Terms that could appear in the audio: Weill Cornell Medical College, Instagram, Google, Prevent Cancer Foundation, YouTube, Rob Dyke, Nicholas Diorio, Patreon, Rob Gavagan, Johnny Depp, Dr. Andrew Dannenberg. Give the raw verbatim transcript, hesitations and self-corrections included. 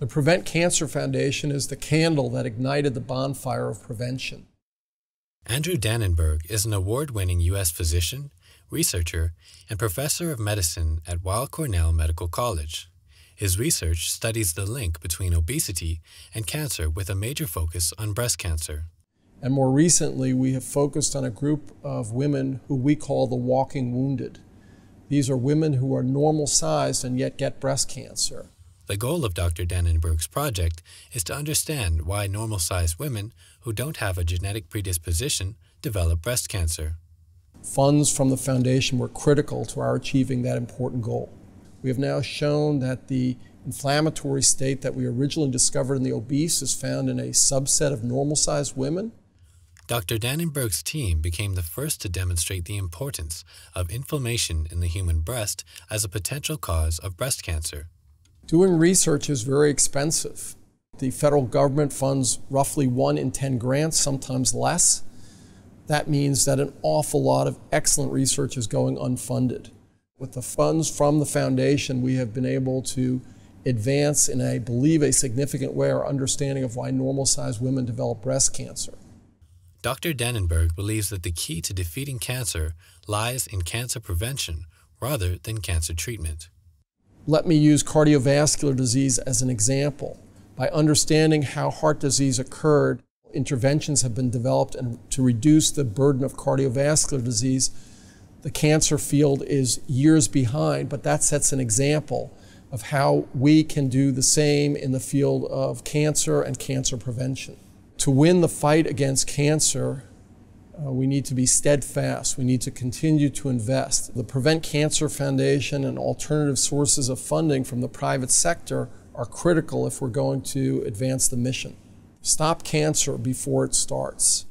The Prevent Cancer Foundation is the candle that ignited the bonfire of prevention. Andrew Dannenberg is an award-winning U S physician, researcher, and professor of medicine at Weill Cornell Medical College. His research studies the link between obesity and cancer with a major focus on breast cancer. And more recently, we have focused on a group of women who we call the walking wounded. These are women who are normal-sized and yet get breast cancer. The goal of Doctor Dannenberg's project is to understand why normal-sized women who don't have a genetic predisposition develop breast cancer. Funds from the foundation were critical to our achieving that important goal. We have now shown that the inflammatory state that we originally discovered in the obese is found in a subset of normal-sized women. Doctor Dannenberg's team became the first to demonstrate the importance of inflammation in the human breast as a potential cause of breast cancer. Doing research is very expensive. The federal government funds roughly one in ten grants, sometimes less. That means that an awful lot of excellent research is going unfunded. With the funds from the foundation, we have been able to advance in, I believe, a significant way our understanding of why normal-sized women develop breast cancer. Doctor Dannenberg believes that the key to defeating cancer lies in cancer prevention rather than cancer treatment. Let me use cardiovascular disease as an example. By understanding how heart disease occurred, interventions have been developed and to reduce the burden of cardiovascular disease. The cancer field is years behind, but that sets an example of how we can do the same in the field of cancer and cancer prevention. To win the fight against cancer, uh, we need to be steadfast. We need to continue to invest. The Prevent Cancer Foundation and alternative sources of funding from the private sector are critical if we're going to advance the mission. Stop cancer before it starts.